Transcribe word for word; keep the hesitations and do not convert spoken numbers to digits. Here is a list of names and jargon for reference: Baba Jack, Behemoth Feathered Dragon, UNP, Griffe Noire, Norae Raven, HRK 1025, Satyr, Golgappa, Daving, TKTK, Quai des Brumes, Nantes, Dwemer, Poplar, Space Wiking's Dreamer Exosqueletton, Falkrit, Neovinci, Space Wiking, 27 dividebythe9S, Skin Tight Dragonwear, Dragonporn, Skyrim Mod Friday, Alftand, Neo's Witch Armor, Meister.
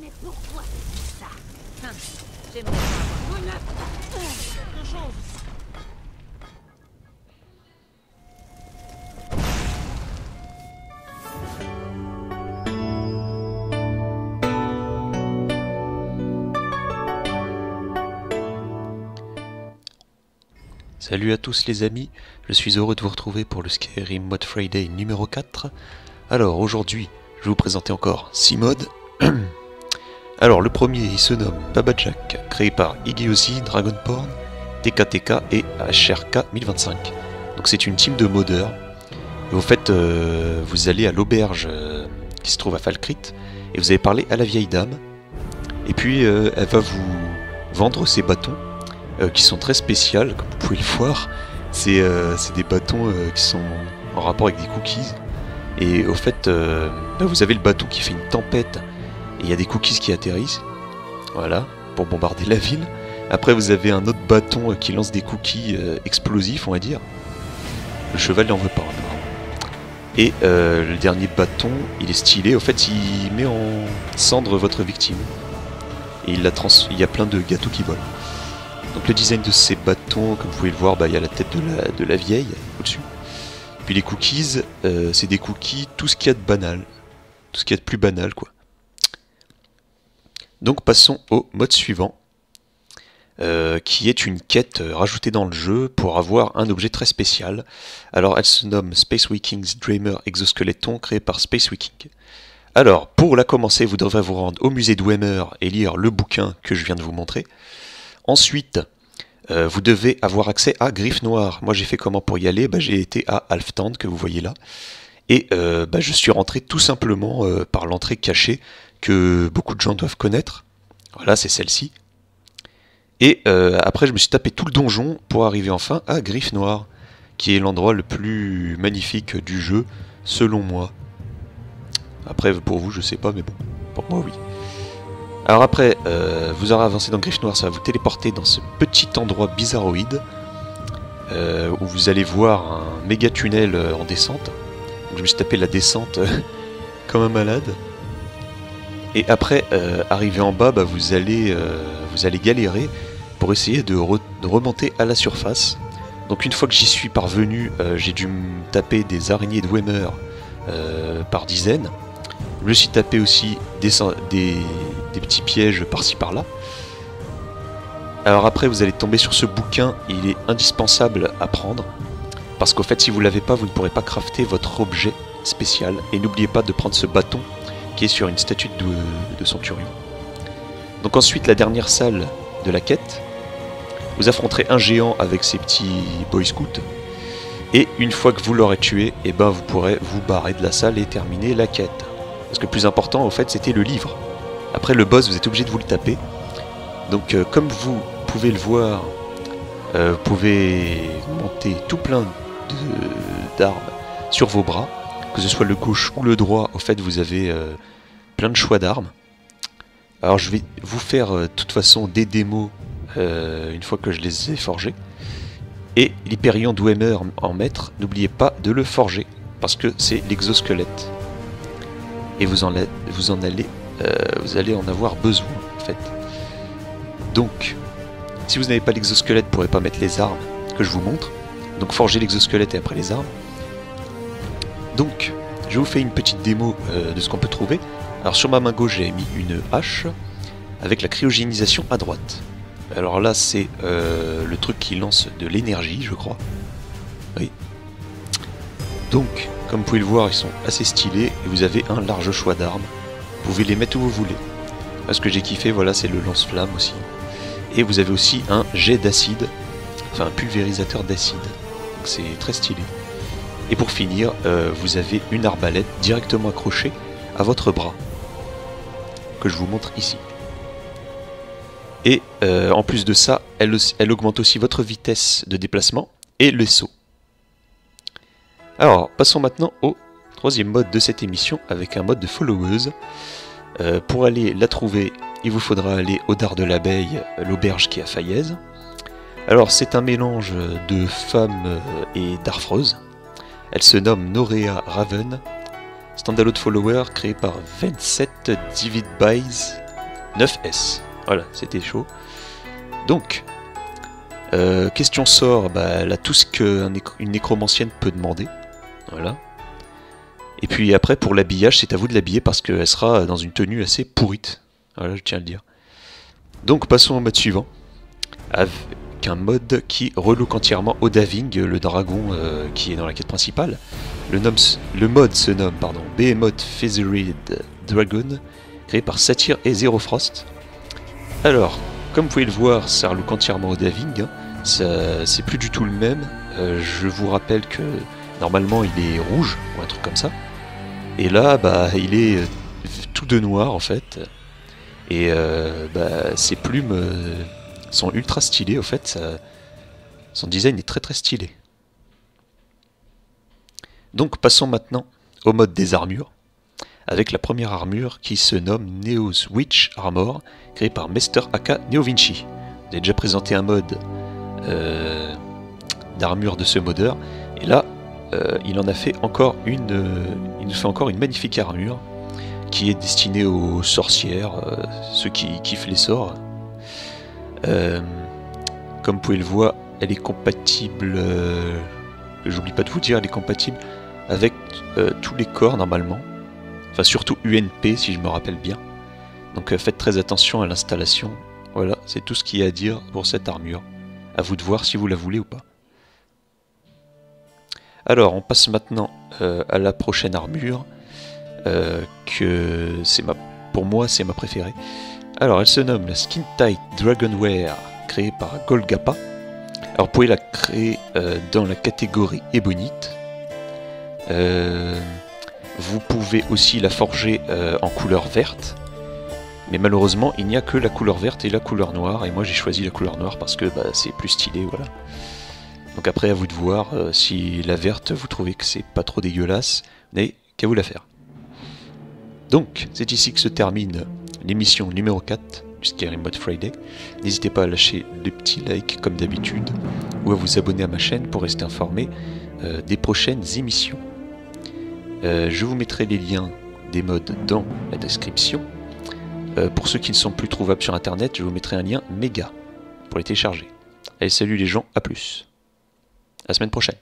Mais pourquoi ça? Hum, j'aimerais savoir. Quelque chose. Salut à tous les amis, je suis heureux de vous retrouver pour le Skyrim Mod Friday numéro quatre. Alors aujourd'hui, je vais vous présenter encore six mods. Alors le premier, il se nomme Baba Jack, créé par Higeyosi, Dragonporn, T K T K et H R K mille vingt-cinq. Donc c'est une team de modeurs. Et au fait, euh, vous allez à l'auberge euh, qui se trouve à Falkrit, et vous allez parler à la vieille dame. Et puis euh, elle va vous vendre ses bâtons. Euh, qui sont très spéciales, comme vous pouvez le voir. C'est euh, des bâtons euh, qui sont en rapport avec des cookies. Et au fait, euh, là, vous avez le bâton qui fait une tempête, et il y a des cookies qui atterrissent, voilà, pour bombarder la ville. Après, vous avez un autre bâton euh, qui lance des cookies euh, explosifs, on va dire. Le cheval n'en veut pas. Et euh, le dernier bâton, il est stylé. Au fait, il met en cendre votre victime. Et il, la trans il y a plein de gâteaux qui volent. Donc le design de ces bâtons, comme vous pouvez le voir, bah, il y a la tête de la, de la vieille au-dessus. Puis les cookies, euh, c'est des cookies, tout ce qu'il y a de banal. Tout ce qu'il y a de plus banal, quoi. Donc passons au mode suivant, euh, qui est une quête rajoutée dans le jeu pour avoir un objet très spécial. Alors elle se nomme Space Wiking's Dreamer Exosqueletton, créé par Space Wiking. Alors, pour la commencer, vous devrez vous rendre au musée Dwemer et lire le bouquin que je viens de vous montrer. Ensuite, euh, vous devez avoir accès à Griffe Noire. Moi, j'ai fait comment pour y aller? Bah, j'ai été à Alftand, que vous voyez là. Et euh, bah, je suis rentré tout simplement euh, par l'entrée cachée que beaucoup de gens doivent connaître. Voilà, c'est celle-ci. Et euh, après, je me suis tapé tout le donjon pour arriver enfin à Griffe Noire, qui est l'endroit le plus magnifique du jeu, selon moi. Après, pour vous, je sais pas, mais bon, pour moi, oui. Alors après, euh, vous aurez avancé dans Griffe Noire, ça va vous téléporter dans ce petit endroit bizarroïde euh, où vous allez voir un méga tunnel euh, en descente. Donc je me suis tapé la descente euh, comme un malade. Et après, euh, arrivé en bas, bah, vous, allez, euh, vous allez galérer pour essayer de, re de remonter à la surface. Donc une fois que j'y suis parvenu, euh, j'ai dû me taper des araignées de Dwemer euh, par dizaines. Je me suis tapé aussi des... des des petits pièges par-ci par-là. Alors après, vous allez tomber sur ce bouquin, il est indispensable à prendre, parce qu'au fait, si vous ne l'avez pas, vous ne pourrez pas crafter votre objet spécial, et n'oubliez pas de prendre ce bâton qui est sur une statue de, de centurion. Donc ensuite, la dernière salle de la quête, vous affronterez un géant avec ses petits boy scouts, et une fois que vous l'aurez tué, et ben vous pourrez vous barrer de la salle et terminer la quête. Parce que le plus important, au fait, c'était le livre. Après le boss, vous êtes obligé de vous le taper. Donc euh, comme vous pouvez le voir, euh, vous pouvez monter tout plein d'armes sur vos bras, que ce soit le gauche ou le droit. Au fait, vous avez euh, plein de choix d'armes. Alors je vais vous faire de euh, toute façon des démos euh, une fois que je les ai forgés. Et l'hyperion Dwemer en maître, n'oubliez pas de le forger, parce que c'est l'exosquelette. Et vous en, vous en allez... Euh, vous allez en avoir besoin en fait. Donc si vous n'avez pas l'exosquelette, vous ne pourrez pas mettre les armes que je vous montre. Donc forgez l'exosquelette et après les armes. Donc je vous fais une petite démo euh, de ce qu'on peut trouver. Alors sur ma main gauche, j'ai mis une hache avec la cryogénisation à droite. Alors là, c'est euh, le truc qui lance de l'énergie, je crois. Oui. Donc comme vous pouvez le voir, ils sont assez stylés et vous avez un large choix d'armes. Vous pouvez les mettre où vous voulez. Ce que j'ai kiffé, voilà, c'est le lance-flamme aussi. Et vous avez aussi un jet d'acide, enfin un pulvérisateur d'acide. C'est très stylé. Et pour finir, euh, vous avez une arbalète directement accrochée à votre bras, que je vous montre ici. Et euh, en plus de ça, elle, elle augmente aussi votre vitesse de déplacement et le saut. Alors, passons maintenant au troisième mode de cette émission, avec un mode de followeuse. Euh, pour aller la trouver, il vous faudra aller au dard de l'abeille, l'auberge qui est à Faillaise. Alors c'est un mélange de femmes et d'arfreuses. Elle se nomme Norae Raven, standalone follower créé par vingt-sept dividebythe neuf S. Voilà, c'était chaud. Donc, euh, question sort, bah, là, tout ce qu'une nécro nécromancienne peut demander. Voilà. Et puis après, pour l'habillage, c'est à vous de l'habiller parce qu'elle sera dans une tenue assez pourrite. Voilà, je tiens à le dire. Donc, passons au mode suivant. Avec un mode qui relook entièrement au Daving, le dragon euh, qui est dans la quête principale. Le, nom, le mode se nomme pardon, Behemoth Feathered Dragon, créé par Satyr et Zero Frost. Alors, comme vous pouvez le voir, ça relook entièrement au Daving. Hein, c'est plus du tout le même. Euh, je vous rappelle que normalement il est rouge ou un truc comme ça. Et là, bah, il est euh, tout de noir en fait. Et euh, bah, ses plumes euh, sont ultra stylées en fait. Ça, son design est très très stylé. Donc passons maintenant au mode des armures, avec la première armure qui se nomme Neo's Witch Armor, créée par Meister aka Neovinci. J'ai déjà présenté un mode euh, d'armure de ce modeur, et là euh, il en a fait encore une. Euh, il nous fait encore une magnifique armure qui est destinée aux sorcières, euh, ceux qui kiffent les sorts. Euh, comme vous pouvez le voir, elle est compatible. Euh, J'oublie pas de vous dire, elle est compatible avec euh, tous les corps normalement. Enfin, surtout U N P, si je me rappelle bien. Donc euh, faites très attention à l'installation. Voilà, c'est tout ce qu'il y a à dire pour cette armure. À vous de voir si vous la voulez ou pas. Alors, on passe maintenant euh, à la prochaine armure. Euh, que c'est ma, pour moi, c'est ma préférée. Alors, elle se nomme la Skin Tight Dragonwear, créée par Golgappa. Alors, vous pouvez la créer euh, dans la catégorie Ebonite. Euh... Vous pouvez aussi la forger euh, en couleur verte, mais malheureusement il n'y a que la couleur verte et la couleur noire, et moi j'ai choisi la couleur noire parce que bah, c'est plus stylé, voilà. Donc après à vous de voir, euh, si la verte vous trouvez que c'est pas trop dégueulasse, n'avez qu'à vous la faire. Donc c'est ici que se termine l'émission numéro quatre du Skyrim Mod Friday. N'hésitez pas à lâcher des petits likes comme d'habitude, ou à vous abonner à ma chaîne pour rester informé euh, des prochaines émissions. Euh, je vous mettrai les liens des modes dans la description. Euh, pour ceux qui ne sont plus trouvables sur internet, je vous mettrai un lien méga pour les télécharger. Allez, salut les gens, à plus. À la semaine prochaine.